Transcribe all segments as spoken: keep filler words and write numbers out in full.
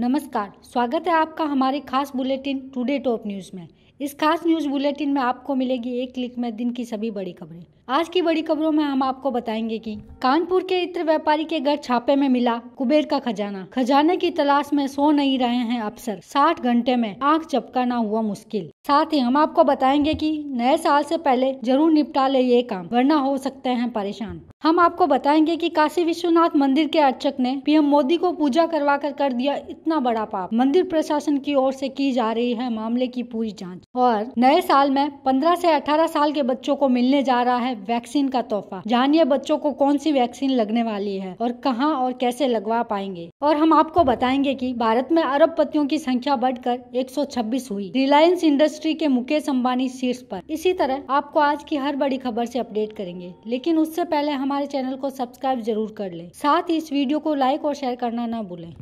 नमस्कार, स्वागत है आपका हमारे खास बुलेटिन टुडे टॉप न्यूज़ में। इस खास न्यूज़ बुलेटिन में आपको मिलेगी एक क्लिक में दिन की सभी बड़ी खबरें। आज की बड़ी खबरों में हम आपको बताएंगे कि कानपुर के इत्र व्यापारी के घर छापे में मिला कुबेर का खजाना, खजाने की तलाश में सो नहीं रहे हैं अफसर, साठ घंटे में आंख झपकाना हुआ मुश्किल। साथ ही हम आपको बताएंगे कि नए साल से पहले जरूर निपटा ले ये काम, वरना हो सकते हैं परेशान। हम आपको बताएंगे कि काशी विश्वनाथ मंदिर के अर्चक ने पीएम मोदी को पूजा करवा कर कर दिया इतना बड़ा पाप, मंदिर प्रशासन की ओर से की जा रही है मामले की पूरी जांच। और नए साल में पंद्रह से अठारह साल के बच्चों को मिलने जा रहा है वैक्सीन का तोहफा, जानिए बच्चों को कौन सी वैक्सीन लगने वाली है और कहाँ और कैसे लगवा पाएंगे। और हम आपको बताएंगे कि भारत में अरबपतियों की संख्या बढ़कर एक सौ छब्बीस हुई, रिलायंस इंडस्ट्रीज के मुकेश अम्बानी शीर्ष पर। इसी तरह आपको आज की हर बड़ी खबर से अपडेट करेंगे, लेकिन उससे पहले हमारे चैनल को सब्सक्राइब जरूर कर लें, साथ ही इस वीडियो को लाइक और शेयर करना ना भूलें।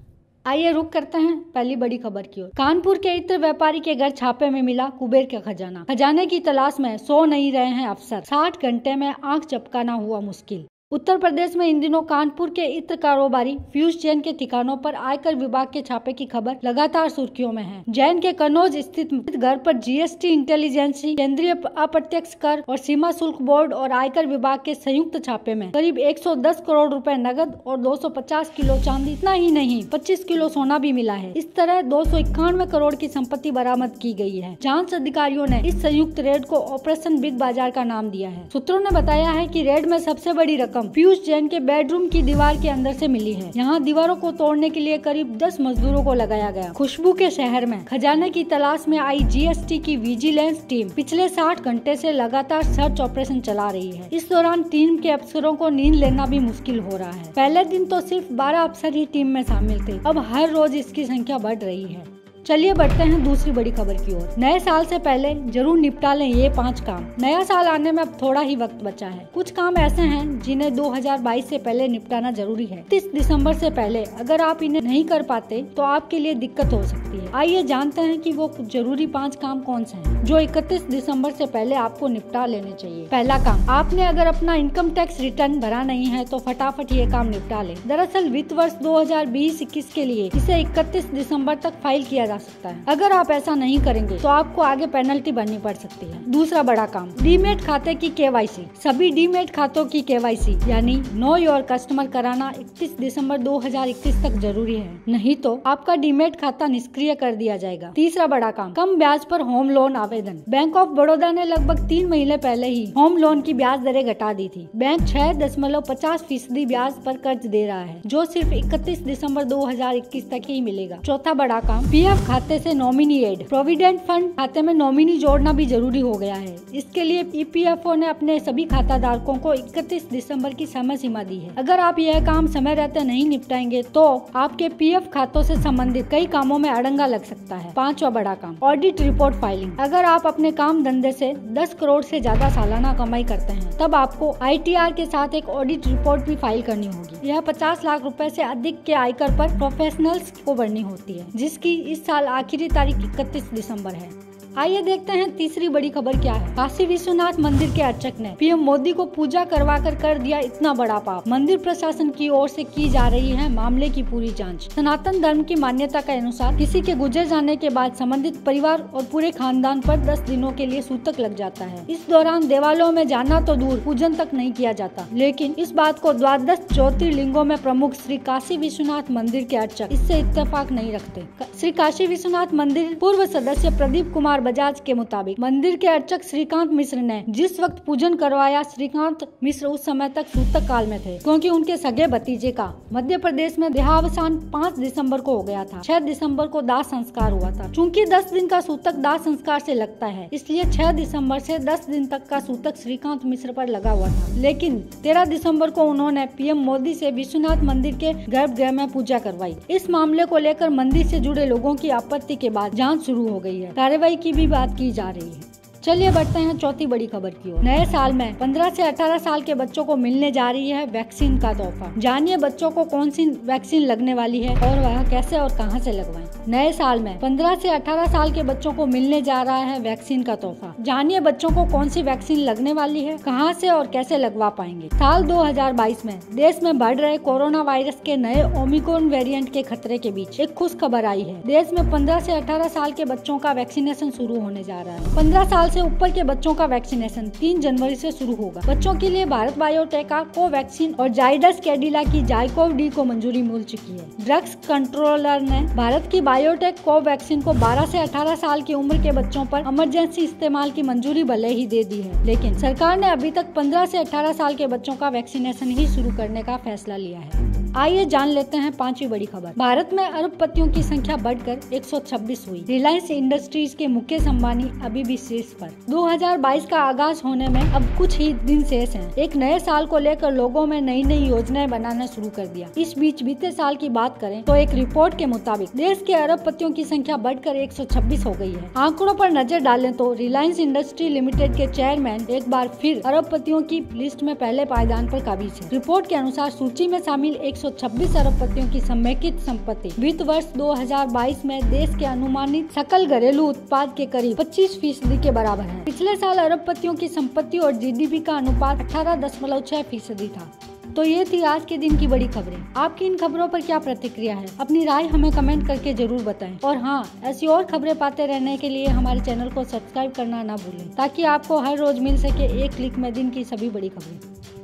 आइए रुक करते हैं पहली बड़ी खबर की ओर। कानपुर के इत्र व्यापारी के घर छापे में मिला कुबेर का खजाना, खजाने की तलाश में सो नहीं रहे हैं अफसर, साठ घंटे में आंख झपकाना हुआ मुश्किल। उत्तर प्रदेश में इन दिनों कानपुर के इत्र कारोबारी फ्यूज जैन के ठिकानों पर आयकर विभाग के छापे की खबर लगातार सुर्खियों में है। जैन के कन्नौज स्थित घर पर जीएसटी इंटेलिजेंसी, केंद्रीय अप्रत्यक्ष कर और सीमा शुल्क बोर्ड और आयकर विभाग के संयुक्त छापे में करीब एक सौ दस करोड़ रुपए नकद और दो सौ पचास किलो चांदी, इतना ही नहीं पच्चीस किलो सोना भी मिला है। इस तरह दो सौ इक्यानवे करोड़ की संपत्ति बरामद की गयी है। जाँच अधिकारियों ने इस संयुक्त रेड को ऑपरेशन बिग बाजार का नाम दिया है। सूत्रों ने बताया है की रेड में सबसे बड़ी पीयूष जैन के बेडरूम की दीवार के अंदर से मिली है। यहाँ दीवारों को तोड़ने के लिए करीब दस मजदूरों को लगाया गया। खुशबू के शहर में खजाने की तलाश में आई जीएसटी की विजिलेंस टीम पिछले साठ घंटे से लगातार सर्च ऑपरेशन चला रही है। इस दौरान टीम के अफसरों को नींद लेना भी मुश्किल हो रहा है। पहले दिन तो सिर्फ बारह अफसर ही टीम में शामिल थे, अब हर रोज इसकी संख्या बढ़ रही है। चलिए बढ़ते हैं दूसरी बड़ी खबर की ओर। नए साल से पहले जरूर निपटा लें ये पांच काम। नया साल आने में अब थोड़ा ही वक्त बचा है। कुछ काम ऐसे हैं जिन्हें दो हज़ार बाईस से पहले निपटाना जरूरी है। तीस दिसंबर से पहले अगर आप इन्हें नहीं कर पाते तो आपके लिए दिक्कत हो सकती है। आइए जानते हैं कि वो जरूरी पांच काम कौन से हैं जो इकतीस दिसंबर से पहले आपको निपटा लेने चाहिए। पहला काम, आपने अगर अपना इनकम टैक्स रिटर्न भरा नहीं है तो फटाफट ये काम निपटा लें। दरअसल वित्त वर्ष दो हज़ार बीस इक्कीस के लिए इसे इकतीस दिसंबर तक फाइल किया सकता है। अगर आप ऐसा नहीं करेंगे तो आपको आगे पेनल्टी भरनी पड़ सकती है। दूसरा बड़ा काम, डीमेट खाते की केवाईसी। सभी डीमेट खातों की केवाईसी यानी नो योर कस्टमर कराना इकतीस दिसंबर दो हज़ार इक्कीस तक जरूरी है, नहीं तो आपका डीमेट खाता निष्क्रिय कर दिया जाएगा। तीसरा बड़ा काम, कम ब्याज पर होम लोन आवेदन। बैंक ऑफ बड़ौदा ने लगभग तीन महीने पहले ही होम लोन की ब्याज दरें घटा दी थी। बैंक छह दशमलव पचास फीसदी ब्याज पर कर्ज दे रहा है जो सिर्फ इकतीस दिसंबर दो हज़ार इक्कीस तक ही मिलेगा। चौथा बड़ा काम, पीएफ खाते से नॉमिनी एड, प्रोविडेंट फंड खाते में नॉमिनी जोड़ना भी जरूरी हो गया है। इसके लिए ईपीएफओ ने अपने सभी खाता धारकों को इकतीस दिसंबर की समय सीमा दी है। अगर आप यह काम समय रहते नहीं निपटाएंगे तो आपके पीएफ खातों से संबंधित कई कामों में अड़ंगा लग सकता है। पांचवा बड़ा काम, ऑडिट रिपोर्ट फाइलिंग। अगर आप अपने काम धंधे से दस करोड़ से ज्यादा सालाना कमाई करते हैं तब आपको आईटीआर के साथ एक ऑडिट रिपोर्ट भी फाइल करनी होगी। यह पचास लाख रूपए से अधिक के आयकर पर प्रोफेशनल्स को भरनी होती है, जिसकी इस साल आखिरी तारीख इकतीस दिसंबर है। आइए देखते हैं तीसरी बड़ी खबर क्या है। काशी विश्वनाथ मंदिर के अर्चक ने पीएम मोदी को पूजा करवा कर कर दिया इतना बड़ा पाप, मंदिर प्रशासन की ओर से की जा रही है मामले की पूरी जांच। सनातन धर्म की मान्यता के अनुसार किसी के गुजर जाने के बाद संबंधित परिवार और पूरे खानदान पर दस दिनों के लिए सूतक लग जाता है। इस दौरान देवालयों में जाना तो दूर पूजन तक नहीं किया जाता, लेकिन इस बात को द्वादश ज्योतिर्लिंगों में प्रमुख श्री काशी विश्वनाथ मंदिर के अर्चक इससे इत्तेफाक नहीं रखते। श्री काशी विश्वनाथ मंदिर पूर्व सदस्य प्रदीप कुमार बजाज के मुताबिक मंदिर के अर्चक श्रीकांत मिश्र ने जिस वक्त पूजन करवाया, श्रीकांत मिश्र उस समय तक सूतक काल में थे क्योंकि उनके सगे भतीजे का मध्य प्रदेश में देहावसान पाँच दिसंबर को हो गया था। छह दिसंबर को दाह संस्कार हुआ था। चूंकि दस दिन का सूतक दाह संस्कार से लगता है, इसलिए छह दिसंबर से दस दिन तक का सूतक श्रीकांत मिश्र पर लगा हुआ था, लेकिन तेरह दिसंबर को उन्होंने पीएम मोदी से विश्वनाथ मंदिर के गर्भगृह में पूजा करवाई। इस मामले को लेकर मंदिर से जुड़े लोगों की आपत्ति के बाद जाँच शुरू हो गयी है, कार्रवाई की भी बात की जा रही है। चलिए बढ़ते हैं चौथी बड़ी खबर की ओर। नए साल में पंद्रह से अठारह साल के बच्चों को मिलने जा रही है वैक्सीन का तोहफा, जानिए बच्चों को कौन सी वैक्सीन लगने वाली है और वह कैसे और कहां से लगवाएं। नए साल में पंद्रह से अठारह साल के बच्चों को मिलने जा रहा है वैक्सीन का तोहफा। जानिए बच्चों को कौन सी वैक्सीन लगने वाली है, कहां से और कैसे लगवा पाएंगे। साल दो हजार बाईस में देश में बढ़ रहे कोरोना वायरस के नए ओमिक्रॉन वेरिएंट के खतरे के बीच एक खुश खबर आई है। देश में पंद्रह से अठारह साल के बच्चों का वैक्सीनेशन शुरू होने जा रहा है। पंद्रह साल से ऊपर के बच्चों का वैक्सीनेशन तीन जनवरी से शुरू होगा। बच्चों के लिए भारत बायोटेक का कोवैक्सीन और जाइडस कैडिला की जायकोव डी को मंजूरी मिल चुकी है। ड्रग्स कंट्रोलर ने भारत की बायोटेक कोवैक्सीन को बारह से अठारह साल की उम्र के बच्चों पर इमरजेंसी इस्तेमाल की मंजूरी भले ही दे दी है, लेकिन सरकार ने अभी तक पंद्रह से अठारह साल के बच्चों का वैक्सीनेशन ही शुरू करने का फैसला लिया है। आइए जान लेते हैं पांचवी बड़ी खबर। भारत में अरबपतियों की संख्या बढ़कर एक सौ छब्बीस हुई। रिलायंस इंडस्ट्रीज के मुकेश अम्बानी अभी भी शीर्ष पर। दो हजार बाईस का आगाज होने में अब कुछ ही दिन शेष हैं। एक नए साल को लेकर लोगों में नई नई योजनाएं बनाना शुरू कर दिया। इस बीच बीते साल की बात करें तो एक रिपोर्ट के मुताबिक देश के अरबपतियों की संख्या बढ़कर एक सौ छब्बीस हो गई है। आंकड़ों पर नजर डालें तो रिलायंस इंडस्ट्री लिमिटेड के चेयरमैन एक बार फिर अरबपतियों की लिस्ट में पहले पायदान पर काबिज है। रिपोर्ट के अनुसार सूची में शामिल एक सौ छब्बीस अरबपतियों की समेकित संपत्ति वित्त वर्ष दो हजार बाईस में देश के अनुमानित सकल घरेलू उत्पाद के करीब पच्चीस फीसदी के बराबर है। पिछले साल अरबपतियों की संपत्ति और जीडीपी का अनुपात अठारह दशमलव छह फीसदी था। तो ये थी आज के दिन की बड़ी खबरें। आपकी इन खबरों पर क्या प्रतिक्रिया है, अपनी राय हमें कमेंट करके जरूर बताएं। और हाँ, ऐसी और खबरें पाते रहने के लिए हमारे चैनल को सब्सक्राइब करना ना भूलें, ताकि आपको हर रोज मिल सके एक क्लिक में दिन की सभी बड़ी खबरें।